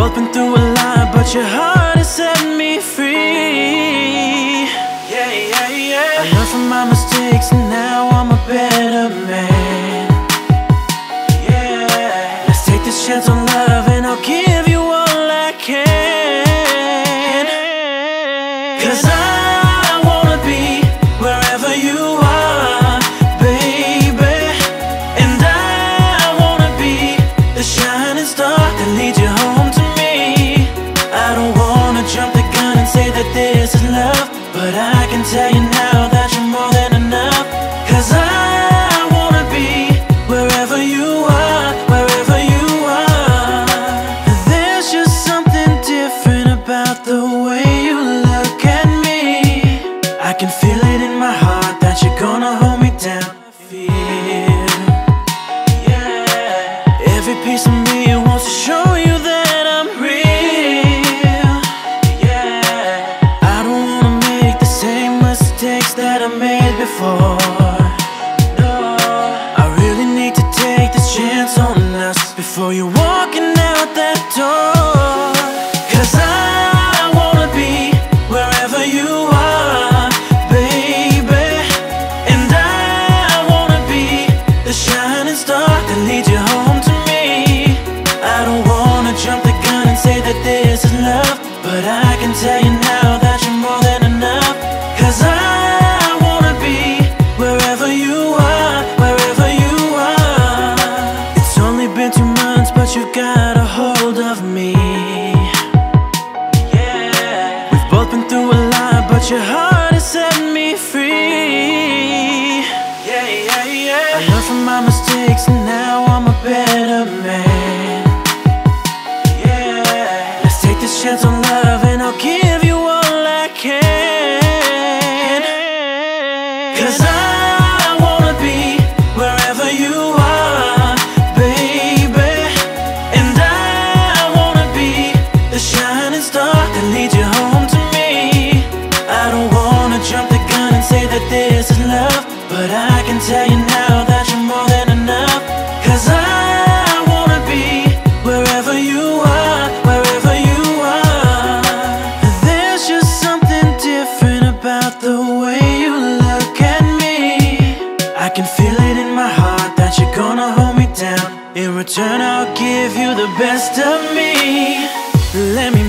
both been through a lot, but your heart has set me free. Yeah, yeah, yeah. I learned from my mistakes and now I'm a better man. Yeah. Let's take this chance on love and I'll give you all I can. 'Cause I wanna be wherever you are, baby. And I wanna be the shining star that leads you home. That this is love, but I can tell you now that you're more than enough. 'Cause I wanna be wherever you are, wherever you are. There's just something different about the way you look at me. I can feel it in my heart that you're gonna hold me down. Yeah. Every piece of me wants to show you that I'm real. That I made before, no. I really need to take this chance on us before you're walking out that door. 'Cause I wanna be wherever you are, baby. And I wanna be the shining star that leads you home to me. I don't wanna jump the gun and say that this is love, but I can tell you now that you're more than enough. 'Cause I wanna be wherever you are, wherever you are. It's only been 2 months, but you got a hold of me. Yeah. We've both been through a lot, but your heart has set me free. Yeah, yeah, yeah. I learned from my mistakes and now I'm a better man. Yeah. Let's take this chance on love and I'll give you all I can. 'Cause I wanna be wherever you are, baby. And I wanna be the shining star that leads you home to me. I don't wanna jump the gun and say that this is love, but I can tell you now that you're more than enough. 'Cause I wanna be wherever you are, wherever you are. There's just something different about the way you look at me. I can feel it in my heart that you're gonna hold me down. In return, I'll give you the best of me. Let me